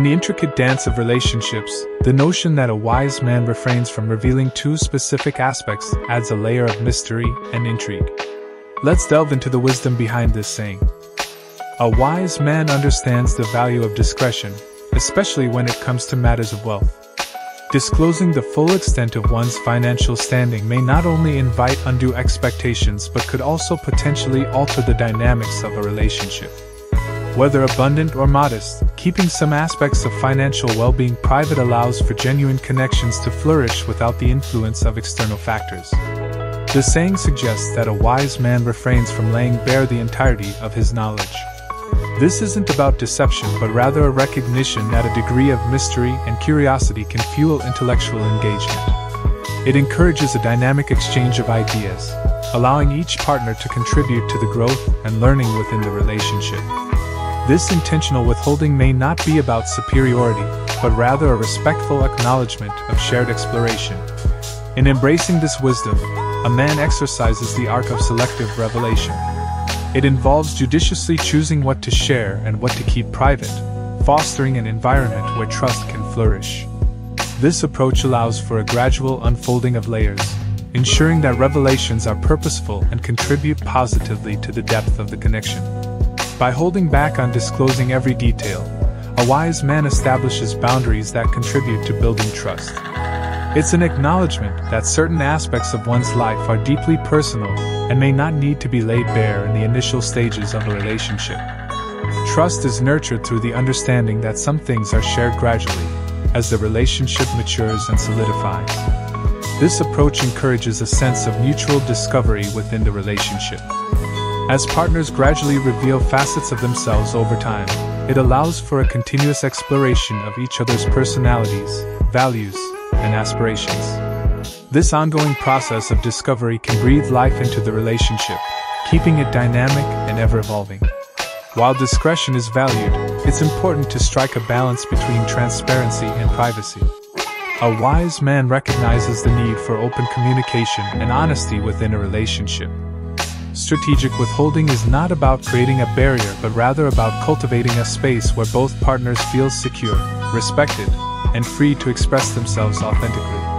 In the intricate dance of relationships, the notion that a wise man refrains from revealing two specific aspects adds a layer of mystery and intrigue. Let's delve into the wisdom behind this saying. A wise man understands the value of discretion, especially when it comes to matters of wealth. Disclosing the full extent of one's financial standing may not only invite undue expectations but could also potentially alter the dynamics of a relationship. Whether abundant or modest, keeping some aspects of financial well-being private allows for genuine connections to flourish without the influence of external factors. The saying suggests that a wise man refrains from laying bare the entirety of his knowledge. This isn't about deception but rather a recognition that a degree of mystery and curiosity can fuel intellectual engagement. It encourages a dynamic exchange of ideas, allowing each partner to contribute to the growth and learning within the relationship. This intentional withholding may not be about superiority, but rather a respectful acknowledgement of shared exploration. In embracing this wisdom, a man exercises the art of selective revelation. It involves judiciously choosing what to share and what to keep private, fostering an environment where trust can flourish. This approach allows for a gradual unfolding of layers, ensuring that revelations are purposeful and contribute positively to the depth of the connection. By holding back on disclosing every detail, a wise man establishes boundaries that contribute to building trust. It's an acknowledgement that certain aspects of one's life are deeply personal and may not need to be laid bare in the initial stages of a relationship. Trust is nurtured through the understanding that some things are shared gradually, as the relationship matures and solidifies. This approach encourages a sense of mutual discovery within the relationship. As partners gradually reveal facets of themselves over time, it allows for a continuous exploration of each other's personalities, values, and aspirations. This ongoing process of discovery can breathe life into the relationship, keeping it dynamic and ever-evolving. While discretion is valued, it's important to strike a balance between transparency and privacy. A wise man recognizes the need for open communication and honesty within a relationship. Strategic withholding is not about creating a barrier but rather about cultivating a space where both partners feel secure, respected, and free to express themselves authentically.